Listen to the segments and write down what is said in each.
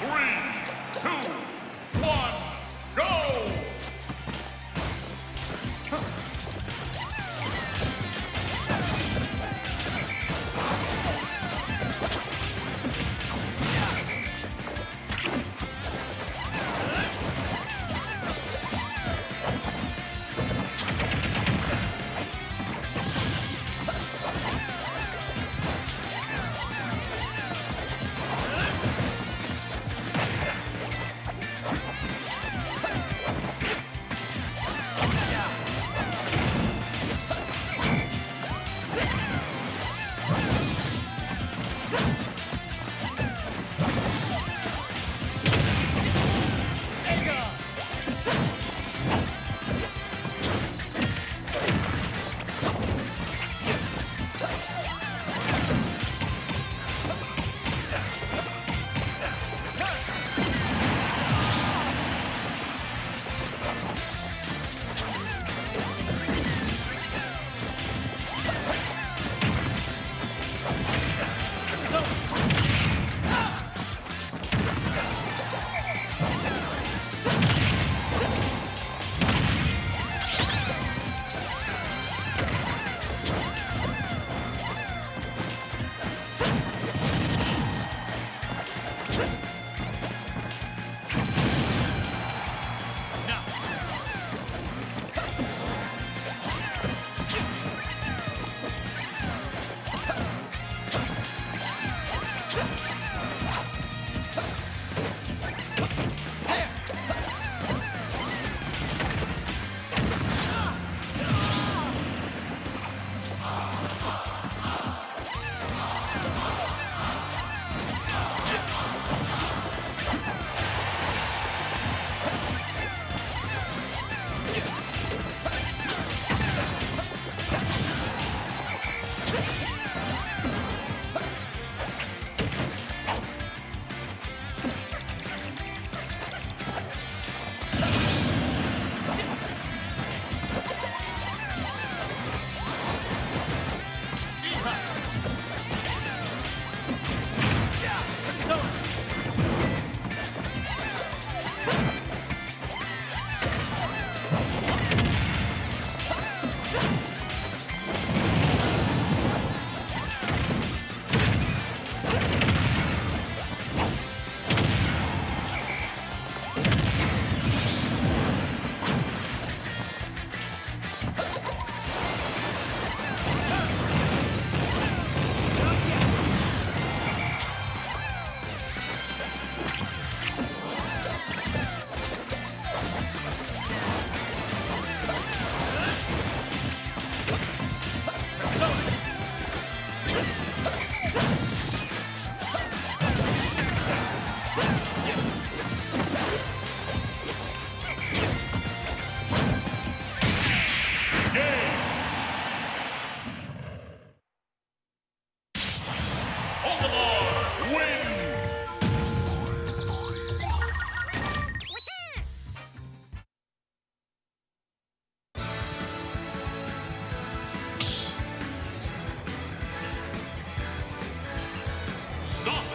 3, 2, 1, go!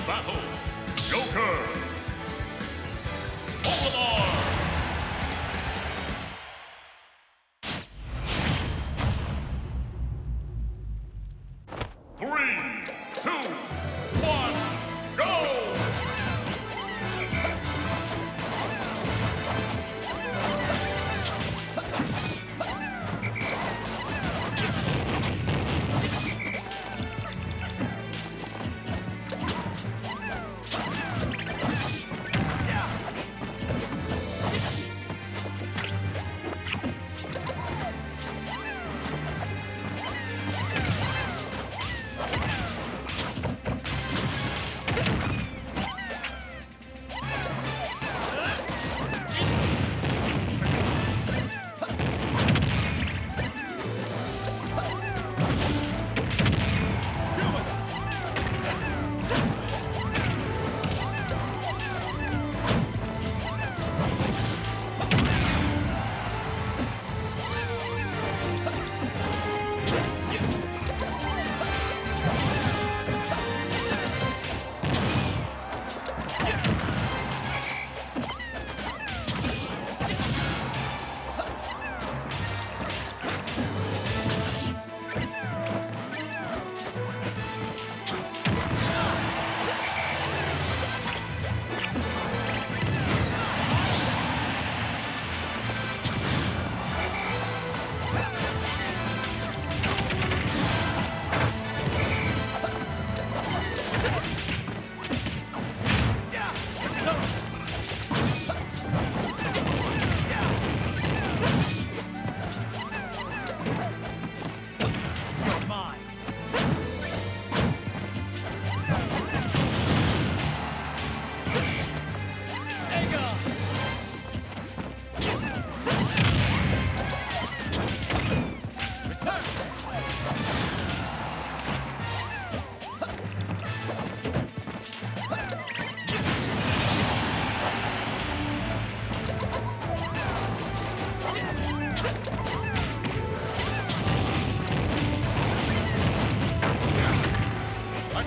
Battle, Joker, Baltimore.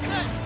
set.